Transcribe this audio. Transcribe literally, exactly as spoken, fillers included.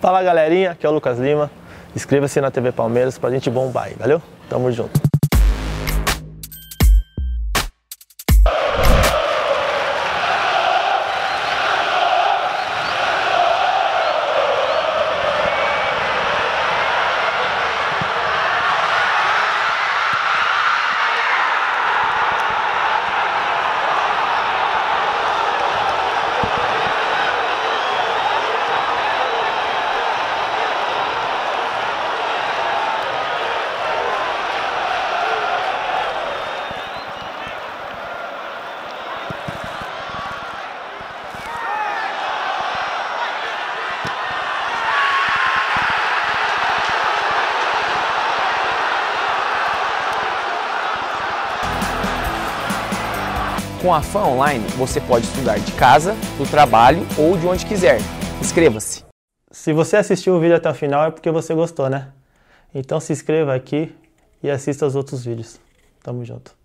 Fala galerinha, aqui é o Lucas Lima. Inscreva-se na T V Palmeiras pra gente bombar aí, valeu? Tamo junto. Com a Fã Online, você pode estudar de casa, do trabalho ou de onde quiser. Inscreva-se! Se você assistiu o vídeo até o final é porque você gostou, né? Então se inscreva aqui e assista aos outros vídeos. Tamo junto!